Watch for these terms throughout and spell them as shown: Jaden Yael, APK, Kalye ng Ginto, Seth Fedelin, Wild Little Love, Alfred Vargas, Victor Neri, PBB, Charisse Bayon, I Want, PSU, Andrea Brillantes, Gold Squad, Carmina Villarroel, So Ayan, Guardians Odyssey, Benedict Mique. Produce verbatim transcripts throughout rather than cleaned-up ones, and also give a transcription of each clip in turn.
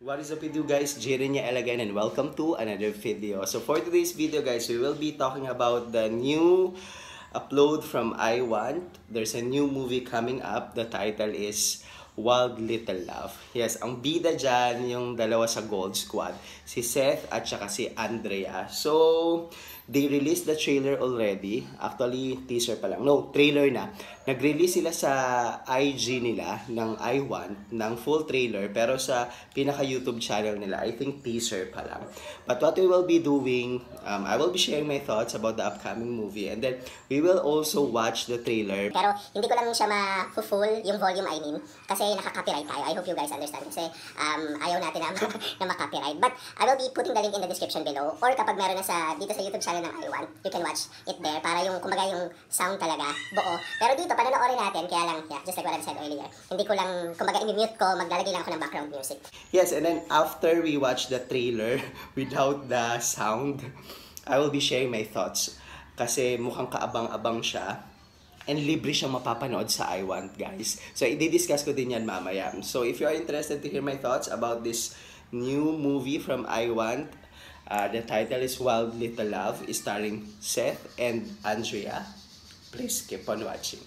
What is up with you guys? Jaden Yael again and welcome to another video. So for today's video guys, we will be talking about the new upload from I Want. There's a new movie coming up. The title is Wild Little Love. Yes, ang bida dyan yung dalawa sa Gold Squad. Si Seth at saka si Andrea. So, they released the trailer already. Actually, teaser pa lang. No, trailer na. Nag-release sila sa I G nila ng I Want ng full trailer. Pero sa pinaka-YouTube channel nila, I think teaser pa lang. But what we will be doing, um, I will be sharing my thoughts about the upcoming movie. And then, we will also watch the trailer. Pero, hindi ko lang siya ma-full yung volume, I mean. Kasi nakaka-copyright tayo. I hope you guys understand. Kasi um, ayaw natin na, na ma-copyright. But I will be putting the link in the description below. Or kapag meron na sa, dito sa YouTube channel ng I Want, you can watch it there. Para yung, kumbaga yung sound talaga, buo. Pero dito, pananoorin natin. Kaya lang, yeah, just like what I said earlier. Hindi ko lang, kumbaga in-mute ko, maglalagay lang ako ng background music. Yes, and then after we watch the trailer without the sound, I will be sharing my thoughts. Kasi mukhang kaabang-abang siya. And libre siyang mapapanood sa I Want, guys. So, i-discuss ko din yan mamaya. So, if you are interested to hear my thoughts about this new movie from I Want, uh, the title is Wild Little Love, starring Seth and Andrea. Please keep on watching.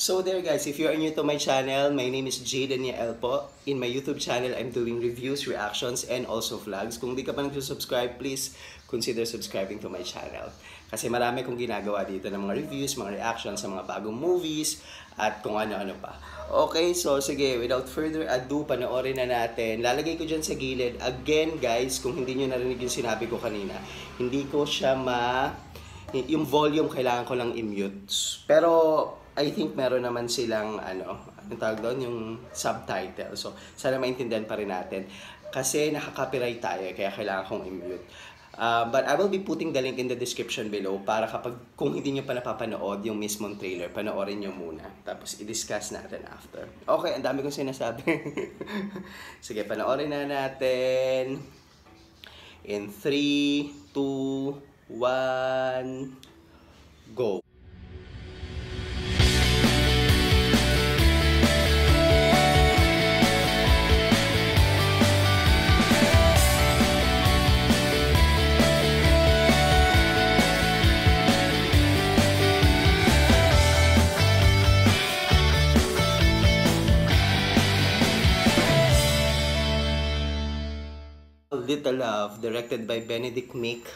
So there guys, if you are new to my channel, my name is Jaden Yael po. In my YouTube channel, I'm doing reviews, reactions, and also vlogs. Kung di ka pa nagsusubscribe, please consider subscribing to my channel. Kasi marami kong ginagawa dito ng mga reviews, mga reactions sa mga bagong movies, at kung ano-ano pa. Okay, so sige, without further ado, panoorin na natin. Lalagay ko dyan sa gilid. Again guys, kung hindi nyo narinig yung sinabi ko kanina, hindi ko siya ma... yung volume kailangan ko lang i-mute. Pero... I think meron naman silang ano, anong tawag doon, yung subtitle. So, sana maintindihan pa rin natin. Kasi nakaka-copyright tayo, kaya kailangan kong i-mute. Uh, but I will be putting the link in the description below para kapag, kung hindi nyo pa napapanood yung mismong trailer, panoorin nyo muna. Tapos, i-discuss natin after. Okay, ang dami kong sinasabi. Sige, panoorin na natin. In three, two, one, go. Little Love, directed by Benedict Mique.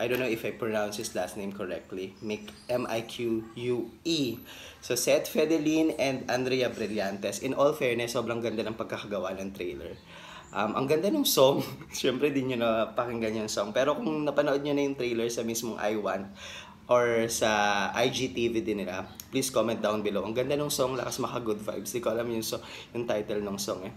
I don't know if I pronounce his last name correctly. Mique, M I Q U E. So, Seth Fedelin and Andrea Brillantes. In all fairness, sobrang ganda ng pagkakagawa ng trailer. Um, ang ganda ng song. Siyempre, di nyo napakinggan yung song. Pero kung napanood nyo na yung trailer sa mismong I Want or sa I G T V din nila, please comment down below. Ang ganda ng song, lakas maka good vibes. Di ko alam yung, song, yung title ng song eh.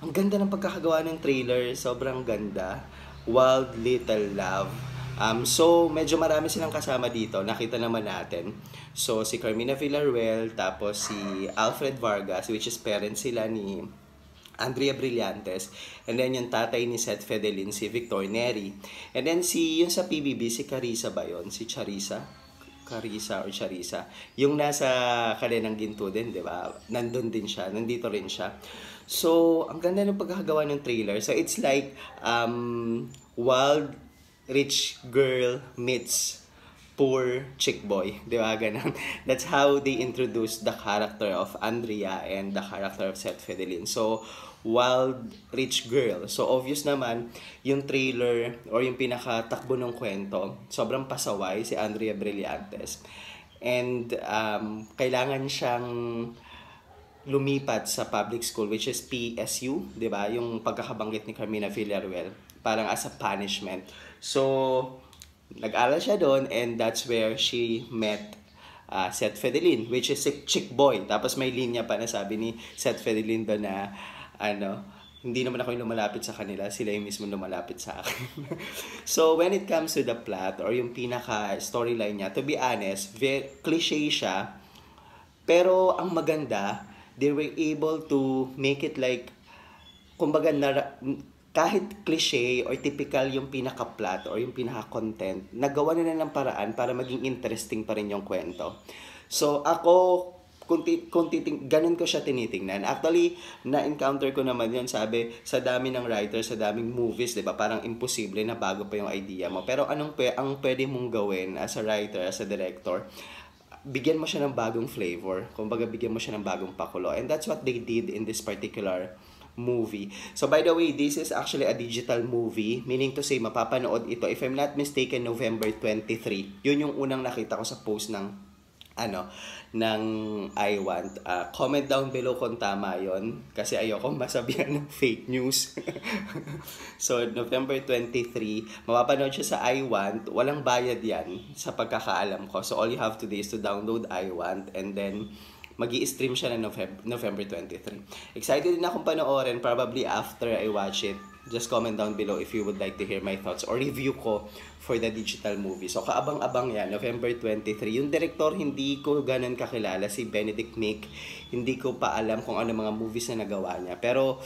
Ang ganda ng pagkakagawa ng trailer, sobrang ganda. Wild Little Love. Um, so, medyo marami silang kasama dito. Nakita naman natin. So, si Carmina Villarroel, tapos si Alfred Vargas, which is parents sila ni Andrea Brillantes. And then, yung tatay ni Seth Fedelin, si Victor Neri. And then, si, yung sa P B B, si Charisse Bayon, si Charisse. Carissa or Charissa. Yung nasa Kalye ng Ginto din, di ba? Nandun din siya. Nandito rin siya. So, ang ganda ng pagkakagawa ng trailer. So, it's like um, wild rich girl meets poor chick boy. Di ba? Ganun. That's how they introduced the character of Andrea and the character of Seth Fedelin. So, wild rich girl. So, obvious naman, yung trailer or yung pinakatakbo ng kwento, sobrang pasaway si Andrea Brillantes. And, um, kailangan siyang lumipat sa public school, which is P S U, di ba? Yung pagkakabanggit ni Carmina Villarroel. Parang as a punishment. So, nag-aral siya doon and that's where she met uh, Seth Fedelin, which is a chick boy. Tapos may linya pa na sabi ni Seth Fedelin doon na ano, hindi naman ako yung lumalapit sa kanila, sila yung mismo lumalapit sa akin. So, when it comes to the plot or yung pinaka-storyline niya, to be honest, very cliché siya, Pero ang maganda, they were able to make it like, kumbaga, na, kahit cliche or typical yung pinaka-plot or yung pinaka-content, nagawa na ng paraan para maging interesting pa rin yung kwento. So ako, kung, kung titing, ganun ko siya tinitingnan. Actually, na-encounter ko naman yun, sabi, sa dami ng writers, sa daming movies, di ba? Parang imposible na bago pa yung idea mo. Pero anong ang pwede mong gawin as a writer, as a director, bigyan mo siya ng bagong flavor. Kumbaga, bigyan mo siya ng bagong pakulo. And that's what they did in this particular movie. So by the way, this is actually a digital movie, meaning to say, mapapanood ito, if I'm not mistaken, November twenty-third. Yun yung unang nakita ko sa post ng ano, ng I Want. Uh, comment down below kung tama yon, kasi ayoko masabihan ng fake news. So, November twenty-third, mapapanood siya sa I Want. Walang bayad yan, sa pagkakaalam ko. So, all you have to do is to download I Want, and then magi-stream siya na November twenty-third. Excited din akong panoorin, probably after I watch it. Just comment down below if you would like to hear my thoughts or review ko for the digital movie. So, kaabang-abang yan, November twenty-third. Yung director, hindi ko ganun kakilala, si Benedict Mique. Hindi ko pa alam kung ano mga movies na nagawa niya. Pero,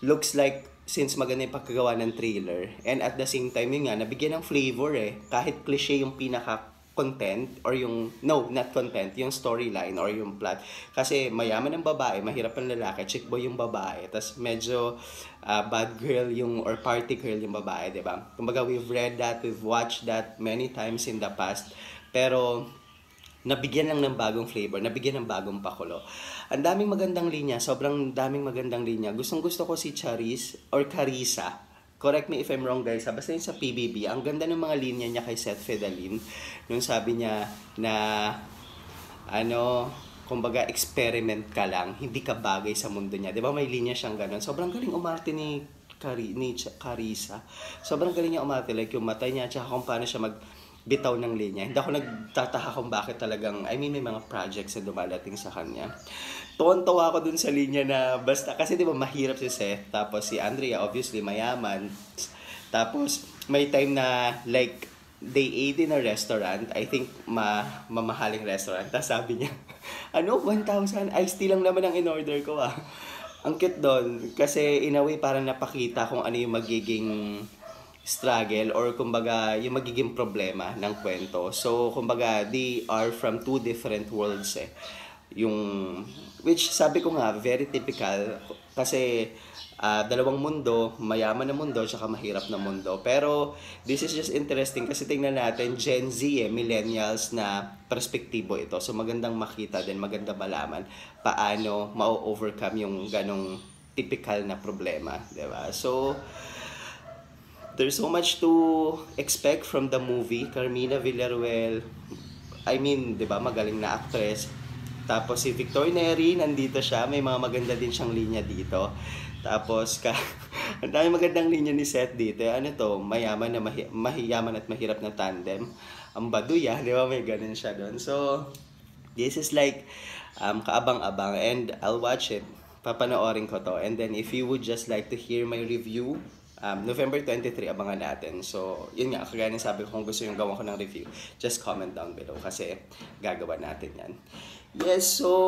looks like, since maganda yung pagkagawa ng trailer, and at the same time, yun nga, nabigyan ng flavor eh. Kahit cliche yung pinaka- content or yung, no, not content, yung storyline or yung plot. Kasi mayaman ang babae, mahirap ang lalaki, chick boy yung babae, tas medyo uh, bad girl yung, or party girl yung babae, diba? Kumbaga, we've read that, we've watched that many times in the past, pero nabigyan lang ng bagong flavor, nabigyan ng bagong pakulo. Ang daming magandang linya, sobrang daming magandang linya. Gustong gusto ko si Charisse or Carissa. Correct me if I'm wrong guys, basta yun sa P B B, ang ganda ng mga linya niya kay Seth Fedelin, nung sabi niya na, ano, kumbaga, experiment ka lang, hindi ka bagay sa mundo niya. Diba may linya siyang ganun? Sobrang galing umarte ni, Cari, ni Carissa. Sobrang galing niya umarte, like yung mata niya, tsaka kung paano siya mag bitaw ng linya. Hindi ako nagtataha kung bakit talagang, I mean, may mga projects na dumalating sa kanya. Tuwan-tuwa ako dun sa linya na basta, kasi di ba mahirap si Seth, tapos si Andrea, obviously, mayaman. Tapos, may time na, like, they ate in a restaurant, I think, ma mamahaling restaurant. Tapos sabi niya, ano, one thousand? Iced tea lang naman ang in-order ko, ah. Ang cute dun, kasi in a way, parang napakita kung ano yung magiging struggle or kumbaga yung magiging problema ng kwento. So kumbaga they are from two different worlds eh. Yung which sabi ko nga very typical kasi uh, dalawang mundo, mayaman na mundo tsaka mahirap na mundo. Pero this is just interesting kasi tingnan natin Gen Z eh, millennials na perspektibo ito. So magandang makita din, maganda malaman paano ma-overcome yung ganong typical na problema, 'di ba? So there's so much to expect from the movie. Carmina Villarroel, I mean, di ba, magaling na actress. Tapos si Victor Neri, nandito siya. May mga maganda din siyang linya dito. Tapos, ka ang dami magandang linya ni Seth dito. Ano to, mayaman na mahi mahiyaman at mahirap na tandem. Ang baduya, di ba, may ganun siya doon. So, this is like, um, kaabang-abang. And I'll watch it. Papanoorin ko to. And then, if you would just like to hear my review, Um, November twenty-third, abangan natin. So, yun nga, kagaya na sabi ko, kung gusto yung gawa ko ng review, just comment down below kasi gagawa natin yan. Yes, so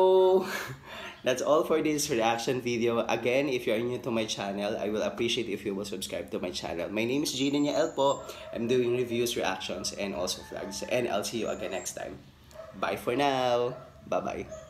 that's all for this reaction video. Again, if you are new to my channel, I will appreciate if you will subscribe to my channel. My name is Jaden Yael po. I'm doing reviews, reactions, and also vlogs. And I'll see you again next time. Bye for now. Bye-bye.